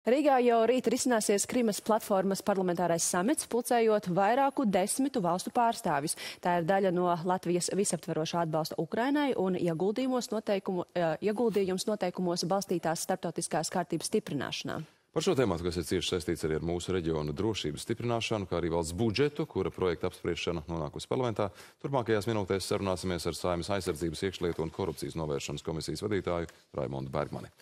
Rīgā jau rīt risināsies Krimas platformas parlamentārais samits, pulcējot vairāku desmitu valstu pārstāvis. Tā ir daļa no Latvijas visaptverošā atbalsta Ukrainai un ieguldījums noteikumos balstītās starptautiskās kārtības stiprināšanā. Par šo tēmātu, kas ir cieši saistīts arī ar mūsu reģionu drošības stiprināšanu, kā arī valsts budžetu, kura projekta apspriešana nonākusi parlamentā, turpmākajās minūtēs sarunāsimies ar Saeimas aizsardzības, iekšlietu un korupcijas novēršanas komisijas vadītāju Raimondu Bergmani.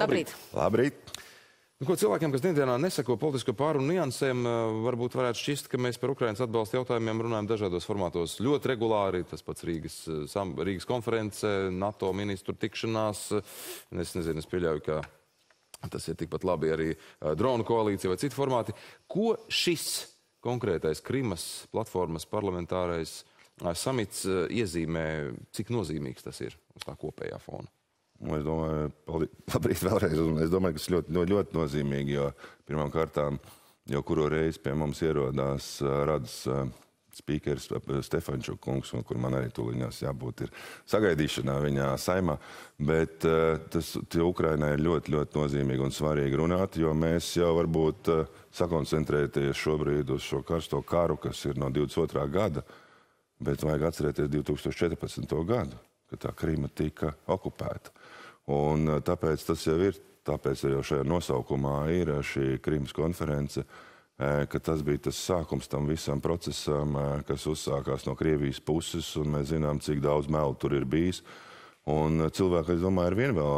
Labrīt! Labrīt! Ko cilvēkiem, kas dienā nesako politisko pārunu niansēm, varbūt varētu šķist, ka mēs par Ukrainas atbalsta jautājumiem runājam dažādos formātos ļoti regulāri. Tas pats Rīgas konference, NATO ministru tikšanās. Es pieļauju, ka tas ir tikpat labi arī dronu koalīcija vai citi formāti. Ko šis konkrētais Krimas platformas parlamentārais samits iezīmē, cik nozīmīgs tas ir uz tā kopējā fona? Es domāju, ka tas ļoti nozīmīgi, jo pirmām kārtām jau kuru reizi pie mums ierodās radas spīkeris Stefanjuks kungs, kur man arī tūlīņās jābūt ir sagaidīšanā viņa Saeimā, bet Ukrainai ir ļoti nozīmīgi un svarīgi runāt, jo mēs jau varbūt sakoncentrēties šobrīd uz šo karsto karu, kas ir no 22. gada, bet vajag atcerēties 2014. gadu, ka tā Krima tika okupēta. Un tāpēc tas jau ir, tāpēc jau šajā nosaukumā ir šī Krimas konference, ka tas bija tas sākums tam visam procesam, kas uzsākās no Krievijas puses, un mēs zinām, cik daudz melu tur ir bijis. Un cilvēki, es domāju, ir vien vēl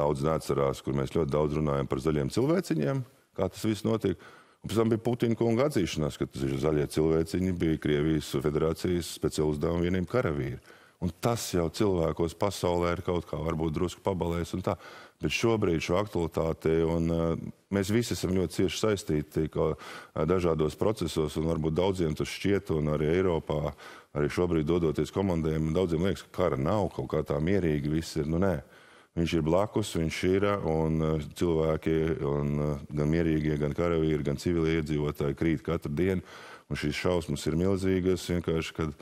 daudz neatcerās, kur mēs ļoti daudz runājam par zaļiem cilvēciņiem, kā tas viss notiek. Un pēc tam bija Putina kunga atzīšanās, ka tas ir zaļie cilvēciņi, bija Krievijas federācijas speciālu uzdevumu vienību karavīri. Un tas jau cilvēkos pasaulē ir kaut kā varbūt drusku pabalējis un tā. Bet šobrīd šo aktualitāti, un mēs visi esam ļoti cieši saistīti dažādos procesos, un varbūt daudziem tas šķiet, un arī Eiropā, arī šobrīd dodoties komandējiem, daudziem liekas, ka kara nav, kaut kā tā mierīgi viss ir, nu nē. Viņš ir blakus, viņš ir, un cilvēki, un gan mierīgie, gan karavīri, gan civilie iedzīvotāji krīt katru dienu, un šīs šausmas ir milzīgas, vienkārši, kad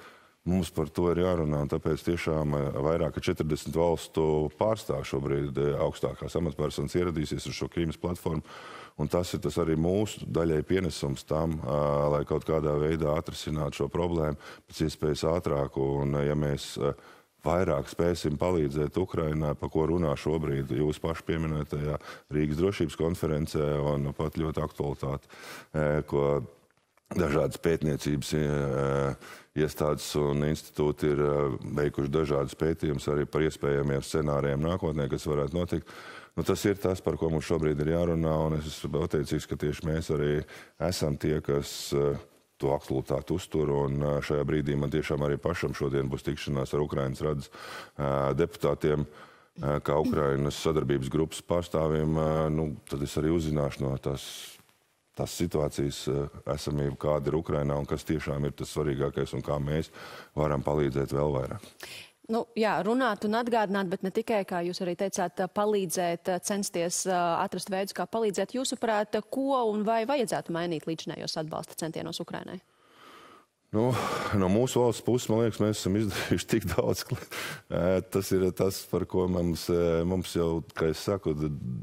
mums par to ir jārunā, un tāpēc tiešām vairāk kā 40 valstu pārstāv šobrīd augstākās amatpersonas ieradīsies uz šo Krimas platformu, un tas ir tas arī mūsu daļai pienesums tam, lai kaut kādā veidā atrisinātu šo problēmu pēc iespējas ātrāk, un ja mēs vairāk spēsim palīdzēt Ukrainai, pa ko runā šobrīd jūs paši pieminētajā Rīgas drošības konferencē, un pat ļoti aktualitāti, ko dažādas pētniecības iestādes un institūti ir veikuši dažādas pētījumus arī par iespējamiem scenārijiem nākotnē, kas varētu notikt. Tas ir tas, par ko mums šobrīd ir jārunā, un es esmu pateicīgs, ka tieši mēs arī esam tie, kas to aktualitāti uztur, un šajā brīdī man tiešām arī pašam šodien būs tikšanās ar Ukrainas radas deputātiem, kā Ukrainas sadarbības grupas pārstāvjiem, tad es arī uzzināšu no tās situācijas esamību, kāda ir Ukrainā un kas tiešām ir tas svarīgākais un kā mēs varam palīdzēt vēl vairāk. Jā, runāt un atgādināt, bet ne tikai, kā jūs arī teicāt, palīdzēt, censties atrast veidus, kā palīdzēt. Jūsuprāt, ko un vai vajadzētu mainīt līdzinējos atbalsta centienos Ukrainai? No mūsu valsts puses, man liekas, mēs esam izdarījuši tik daudz. Tas ir tas, par ko mums jau, kā es saku,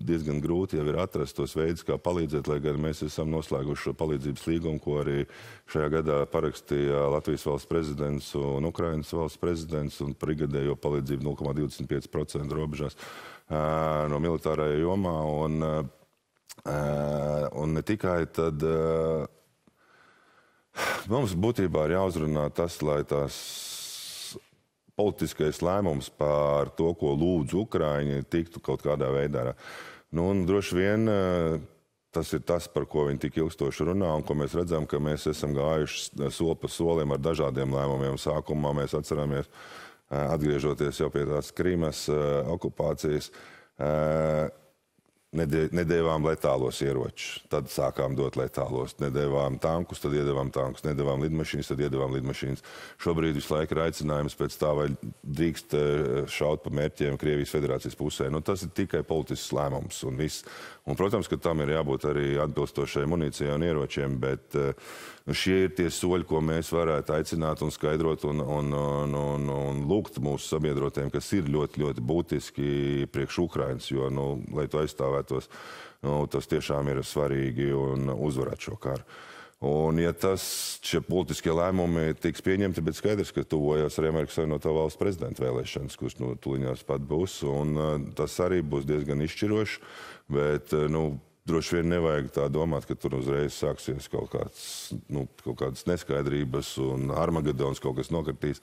diezgan grūti jau ir atrast tos veidus, kā palīdzēt, lai gan mēs esam noslēguši šo palīdzības līgumu, ko arī šajā gadā parakstīja Latvijas valsts prezidents un Ukrainas valsts prezidents, un par igadējo palīdzību 0,25% robežās no militārajā jomā, un ne tikai tad. Mums būtībā ir jāuzrunā tas, lai tās politiskais lēmums par to, ko lūdzu Ukraiņi, tiktu kaut kādā veidā. Droši vien tas ir tas, par ko viņi tik ilgstoši runā, un ko mēs redzam, ka mēs esam gājuši soli pa solim ar dažādiem lēmumiem. Sākumā mēs atceramies, atgriežoties jau pie tās Krimas okupācijas, nedēvām letālos ieročus, tad sākām dot letālos, nedēvām tankus, tad iedevām tankus, nedēvām lidmašīnas, tad iedevām lidmašīnas. Šobrīd visu laiku ir aicinājums pēc tā, vai drīkst šaut pa mērķiem Krievijas federācijas pusē. Tas ir tikai politisks lēmums un viss. Protams, ka tam ir jābūt arī atbilstošai munīcijai un ieročiem, bet šie ir tie soļi, ko mēs varētu aicināt un skaidrot un lūgt mūsu sabiedrotiem, kas ir ļoti būtiski priekš Ukrainas, jo, lai to aizstāvētu, tas tiešām ir svarīgi un uzvarēt šo karu. Un, ja šie politiskie lēmumi tiks pieņemti, bet skaidrs, ka tuvojās arī Amerikas Savienoto Valstu prezidenta vēlēšanas, kurš tuliņās pat būs, un tas arī būs diezgan izšķiroši, bet, droši vien nevajag tā domāt, ka tur uzreiz sāksies kaut kādas neskaidrības un Armagedons kaut kas nokritīs.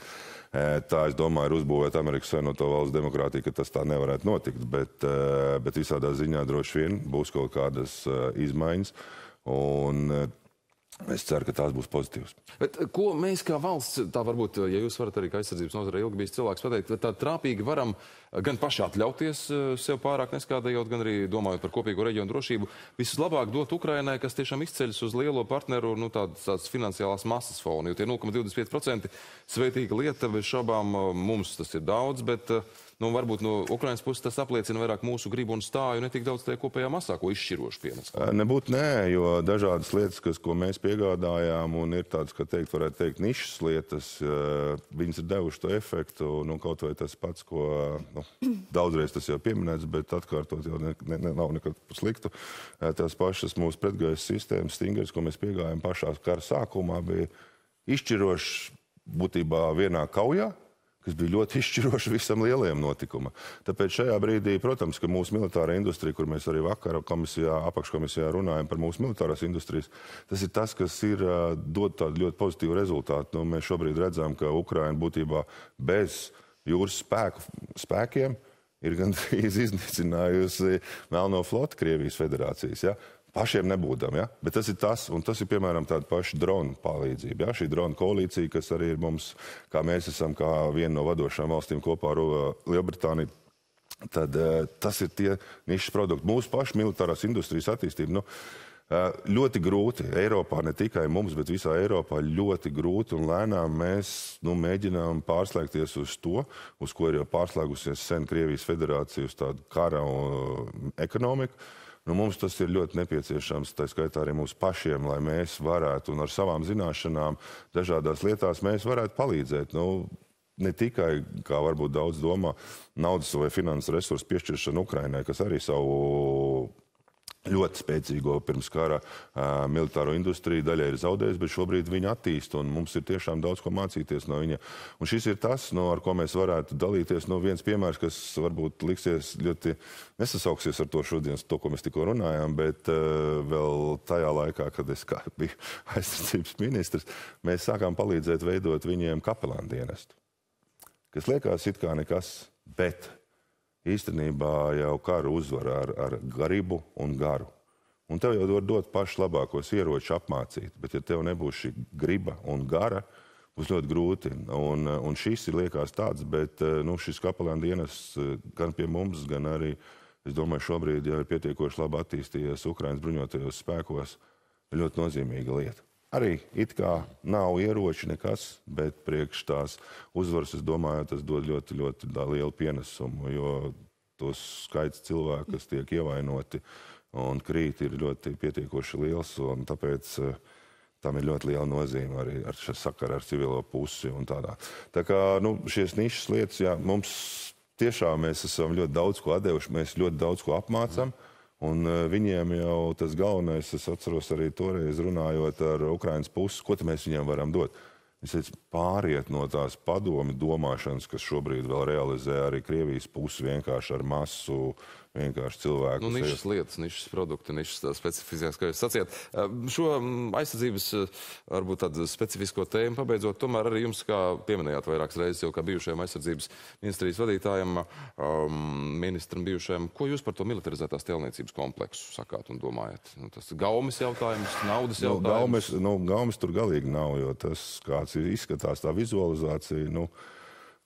Tā, es domāju, ir uzbūvēt Amerikas Savienoto Valstu demokrātiju, ka tas tā nevarētu notikt, bet visādā ziņā droši vien būs kaut kādas izmaiņas. Un es ceru, ka tās būs pozitīvas. Bet ko mēs kā valsts, tā varbūt, ja jūs varat arī kā aizsardzības nozarē ilgi bijis cilvēks pateikt, tā trāpīgi varam gan paši atļauties sev pārāk neskādējot, gan arī domājot par kopīgo reģionu drošību, vislabāk dot Ukrainai, kas tiešām izceļas uz lielo partneru, tādas finansiālās masas fona, jo tie 0,25% svētīga lieta, bez šobām mums tas ir daudz, bet varbūt no Ukrainas puses tas apliecina vairāk mūsu gribu un stāju, netik daudz tajā kopējā masā, ko izšķiroši pienes. Nebūtu nē, jo dažādas lietas, ko mēs piegādājām, un ir tādas, varētu teikt, nišas lietas, viņas ir devuši to efektu, kaut vai tas pats, ko daudzreiz tas jau pieminēts, bet atkārtot jau nav nekad sliktu. Tās pašas mūsu pretgaisa sistēmas stingras, ko mēs piegājām pašā kara sākumā, bija izšķiroši būtībā vienā kaujā, kas bija ļoti izšķiroši visam lielajam notikumam. Tāpēc šajā brīdī, protams, ka mūsu militārā industrija, kur mēs arī vakar apakškomisijā runājam par mūsu militārās industrijas, tas ir tas, kas dod tādu ļoti pozitīvu rezultātu. Mēs šobrīd redzam, ka Ukraina būtībā bez jūras spēkiem ir gandrīz iznīcinājusi Melno flotu Krievijas federācijas. Pašiem nebūdam, bet tas ir tas, un tas ir, piemēram, tāda paša drona palīdzība. Šī drona koalīcija, kas arī ir mums, kā mēs esam, kā viena no vadošām valstīm kopā ar Lielbritāniju, tad tas ir tie nišas produkti. Mūsu paša militārās industrijas attīstība, ļoti grūti Eiropā, ne tikai mums, bet visā Eiropā ļoti grūti un lēnām mēs mēģinām pārslēgties uz to, uz ko ir jau pārslēgusies sen Krievijas federācija, uz tādu kara ekonomiku. Mums tas ir ļoti nepieciešams, tā skaitā arī mūsu pašiem, lai mēs varētu un ar savām zināšanām dažādās lietās mēs varētu palīdzēt. Ne tikai, kā varbūt daudz domā, naudas vai finanses resursu piešķiršana Ukrainai, kas arī savu ļoti spēcīgo pirms kara militāro industriju daļai ir zaudējis, bet šobrīd viņi attīst, un mums ir tiešām daudz ko mācīties no viņa. Un šis ir tas, ar ko mēs varētu dalīties. Viens piemērs, kas varbūt liksies ļoti nesasauksies ar to šodienas, to, ko mēs tikko runājām, bet vēl tajā laikā, kad es biju aizsardzības ministrs, mēs sākām palīdzēt veidot viņiem kapelānu dienestu, kas liekas it kā nekas, bet īstenībā jau karu uzvar ar gribu un garu. Un tev jau var dot pašu labākos ieroči apmācīt, bet ja tev nebūs šī griba un gara, būs ļoti grūti. Un šis ir liekas tāds, bet šis kapelāna dienests gan pie mums, gan arī, es domāju, šobrīd jau ir pietiekoši labi attīstījies Ukrainas bruņotajos spēkos, ir ļoti nozīmīga lieta. Arī it kā nav ieroči nekas, bet priekš tās uzvaras, es domāju, tas dod ļoti, ļoti lielu pienesumu, jo tos skaits cilvēku, kas tiek ievainoti un krīt, ir ļoti pietiekoši liels, un tāpēc tam ir ļoti liela nozīme arī ar šo sakaru ar civilo pusi un tādā. Tā kā, šies nišas lietas, mums tiešām mēs esam ļoti daudz ko atdevuši, mēs ļoti daudz ko apmācam. Un viņiem jau tas galvenais, es atceros arī toreiz runājot ar Ukrainas puses, ko mēs viņiem varam dot. Es teicu, pāriet no tās padomi domāšanas, kas šobrīd vēl realizē arī Krievijas pusi vienkārši ar masu, vienkārši cilvēku. Nišas lietas, nišas produkti, nišas specifiskās, kā jūs sacījāt. Šo aizsardzības, varbūt tādu specifisko tēmu pabeidzot, tomēr arī jums, kā pieminējāt vairākas reizes jau kā bijušajam aizsardzības ministrijas vadītājam, ministram bijušajam, ko jūs par to militarizētās tēlniecības kompleksu sakāt un domājat? Tas gaumes jautājums, naudas jautājums? Gaumes tur galīgi nav, jo tas, kāds izskatās tā vizualizācija,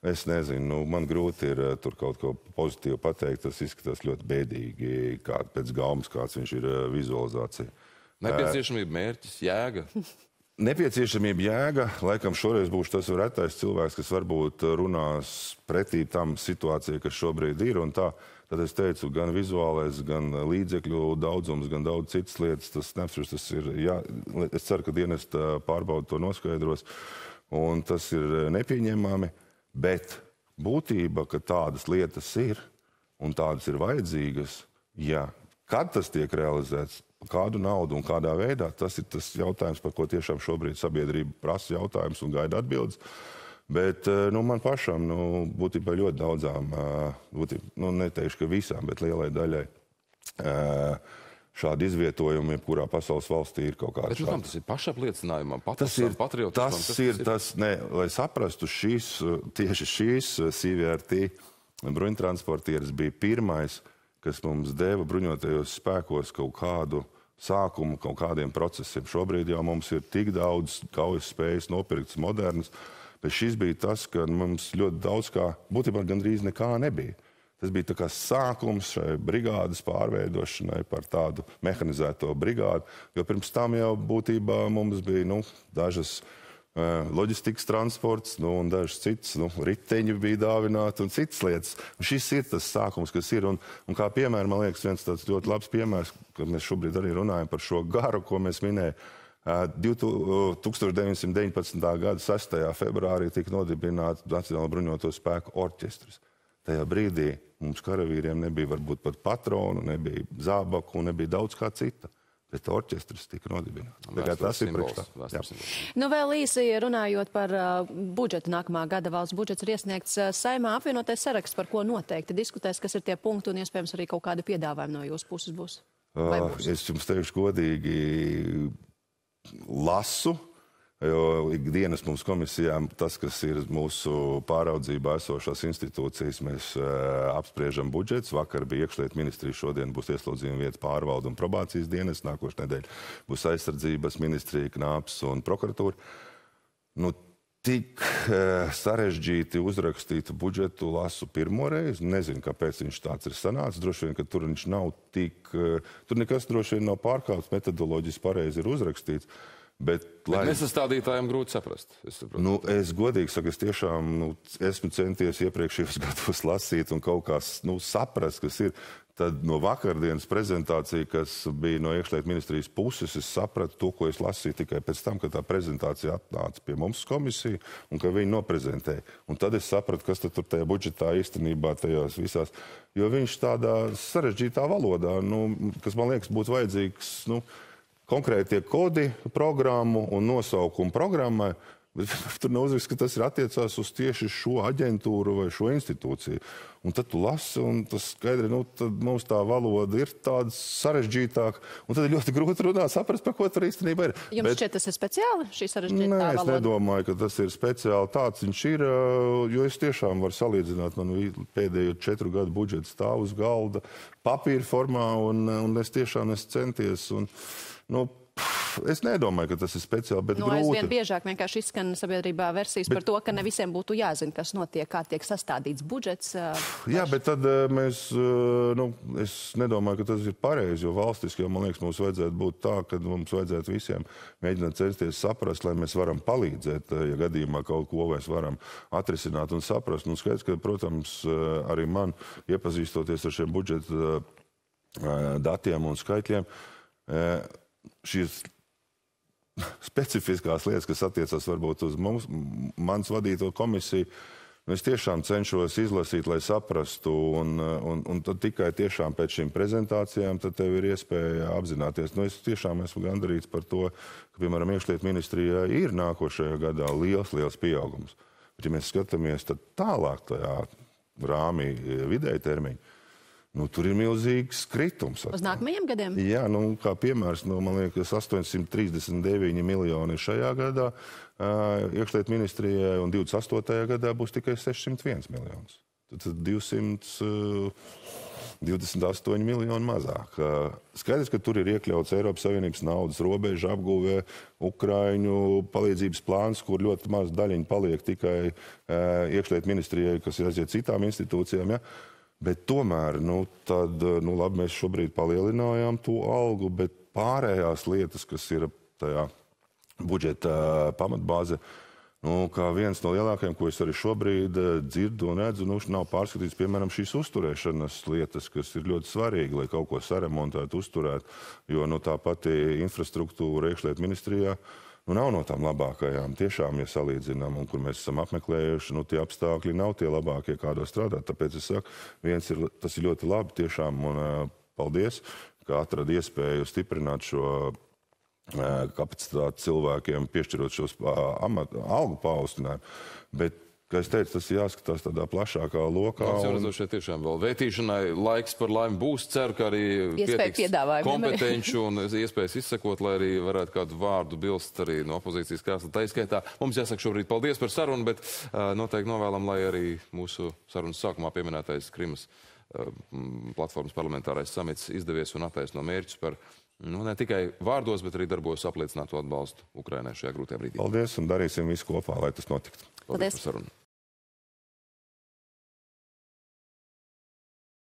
es nezinu, man grūti ir tur kaut ko pozitīvu pateikt, tas izskatās ļoti bēdīgi, pēc gaumas kāds viņš ir vizualizācija. Nepieciešamība, mērķis, jēga? Nepieciešamība, jēga, laikam šoreiz būs tas retais cilvēks, kas varbūt runās pretī tam situācijai, kas šobrīd ir, un tā. Tad es teicu, gan vizuālais, gan līdzekļu daudzums, gan daudz citas lietas, tas neapšķirs, tas ir, es ceru, ka dienesta pārbauda to noskaidros, un tas ir nepieņemami. Bet būtība, ka tādas lietas ir un tādas ir vajadzīgas, ja Kad tas tiek realizēts, kādu naudu un kādā veidā, tas ir tas jautājums, par ko tiešām šobrīd sabiedrība prasa jautājumus un gaida atbildes. Bet man pašam būtībā ļoti daudzām, neteikšu, ka visām, bet lielai daļai šādi izvietojumi, kurā pasaules valstī ir kaut kāda šāda. Bet tam tas ir pašapliecinājumam, patriotismam? Tas ir tas, lai saprastu, tieši šīs CVRT bruņtransportieris bija pirmais, kas mums deva bruņotajos spēkos kaut kādu sākumu, kaut kādiem procesiem. Šobrīd jau mums ir tik daudz kaujas spējas nopirktas modernas, bet šis bija tas, ka mums ļoti daudz kā, būtībā gandrīz nekā nebija. Tas bija tā kā sākums šai brigādes pārveidošanai par tādu mehanizēto brigādu, jo pirms tam jau būtībā mums bija dažas loģistikas transports un dažas citas, riteņi bija dāvināti un citas lietas. Šis ir tas sākums, kas ir. Un kā piemēra, man liekas, viens tāds ļoti labs piemērs, kad mēs šobrīd arī runājam par šo garu, ko mēs minējam. 1919. gada 6. februārī tika nodibināts Nacionālo bruņoto spēku orķestrs. Tajā brīdī mums karavīriem nebija varbūt pat patronu, nebija zābaku, nebija daudz kā cita. Bet orķestris tika nodibināts. Tas ir priekšā. Vēl īsi runājot par budžetu, nākamā gada valsts budžets ir iesniegts Saeimā, apvienotais saraksts, par ko noteikti diskutēs, kas ir tie punkti un iespējams arī kaut kāda piedāvājuma no jūsu puses būs. Es jums teikšu godīgi, lasu, jo ikdienas mums komisijām tas, kas ir mūsu pāraudzībā esošās institūcijas, mēs apspriežam budžets. Vakar bija iekšlietu ministrija, šodien būs ieslodzījuma vietas pārvalde un probācijas dienas, nākošu nedēļu būs aizsardzības ministrija, KNABs un prokuratūra. Tik sarežģīti uzrakstītu budžetu lasu pirmoreiz. Nezinu, kāpēc viņš tāds ir sanācis. Droši vien, ka tur viņš nav tik... Tur nekas droši vien nav pārkāpts, metodoloģiski pareizi ir uzrakstīts. Bet nesastādītājiem grūti saprast. Es godīgi saku, es tiešām esmu centies iepriekšējos gados lasīt un kaut kā saprast, kas ir. Tad no vakardienas prezentācija, kas bija no iekšlietu ministrijas puses, es sapratu to, ko es lasīju tikai pēc tam, kad tā prezentācija atnāca pie mums komisija un ka viņi noprezentēja. Un tad es sapratu, kas tad tur tajā budžetā īstenībā tajās visās. Jo viņš tādā sarežģītā valodā, kas man liekas būtu vajadzīgs, konkrētie kodi programmu un nosaukumu programmai, tur nav uzraksts, ka tas ir attiecās uz tieši šo aģentūru vai šo institūciju. Un tad tu lasi, un tas skaidri, tad mums tā valoda ir tāda sarežģītāka, un tad ir ļoti grūti runāt, saprast, par ko tur īstenībā ir. Jums šķiet, tas ir speciāli, šī sarežģītā valoda? Nē, es nedomāju, ka tas ir speciāli tāds viņš ir, jo es tiešām varu salīdzināt, man pēdējo 4 gadu budžets stāv uz galda papīra formā, un es tiešām esmu centies, un, es nedomāju, ka tas ir speciāli, bet grūti. Aizvien biežāk vienkārši izskan sabiedrībā versijas par to, ka ne visiem būtu jāzina, kas notiek, kā tiek sastādīts budžets. Jā, bet tad es nedomāju, ka tas ir pareizi, jo valstiski, man liekas, mums vajadzētu būt tā, ka mums vajadzētu visiem mēģināt censties saprast, lai mēs varam palīdzēt, ja gadījumā kaut ko mēs varam atrisināt un saprast. Skaidrs, ka, protams, arī man iepazīstoties ar šiem budžeta datiem un skaitļiem, šīs specifiskās lietas, kas attiecas varbūt uz mums, mans vadīto komisiju, es tiešām cenšos izlasīt, lai saprastu, un tad tikai tiešām pēc šīm prezentācijām tad tev ir iespēja apzināties. Es tiešām esmu gandarīts par to, ka, piemēram, iekšlietu ministrijā ir nākošajā gadā liels pieaugums. Bet, ja mēs skatāmies tad tālāk tajā rāmī vidēja termiņa, tur ir milzīgs kritums. Uz nākamajiem gadiem? Jā, kā piemērs, man liekas, 839 miljoni šajā gadā iekšlietu ministrijai, un 28. gadā būs tikai 601 miljonus. Tad 228 miljoni mazāk. Skaidrs, ka tur ir iekļauts Eiropas Savienības naudas robežu apguvē, Ukraiņu palīdzības plāns, kur ļoti maz daļiņa paliek tikai iekšlietu ministrijai, kas ir aiziet citām institūcijām. Bet tomēr, labi, mēs šobrīd palielinājām to algu, bet pārējās lietas, kas ir tajā budžeta pamatbāze, kā viens no lielākajiem, ko es arī šobrīd dzirdu un redzu, nav pārskatīts, piemēram, šīs uzturēšanas lietas, kas ir ļoti svarīgi, lai kaut ko saremontētu, uzturētu, jo tā pati infrastruktūra iekšlietu ministrijā nav no tām labākajām, tiešām, ja salīdzinām, un kur mēs esam apmeklējuši, tie apstākļi nav tie labākie, kādos strādāt. Tāpēc es saku, tas ir ļoti labi tiešām, un paldies, kā atrada iespēju stiprināt šo kapacitāti cilvēkiem, piešķirot šos algu paaustinājumu. Bet, kā es teicu, tas jāskatās tādā plašākā lokā. Mums jāredz šeit tiešām vēl vētīšanai laiks par laimi būs. Ceru, ka arī pietiks kompetenču un iespējas izsakot, lai arī varētu kādu vārdu bilst arī no opozīcijas krāsla. Tā izskaitā mums jāsaka šobrīd paldies par sarunu, bet noteikti novēlam, lai arī mūsu sarunas sākumā pieminētais Krimas platformas parlamentārais samits izdevies un attaisno mērķus par ne tikai vārdos, bet arī darbos apliecinātu atbalstu Ukrainai šajā grūtajā brīdī. Paldies un darīsim visu kopā, lai tas notiktu. Paldies par sarunu.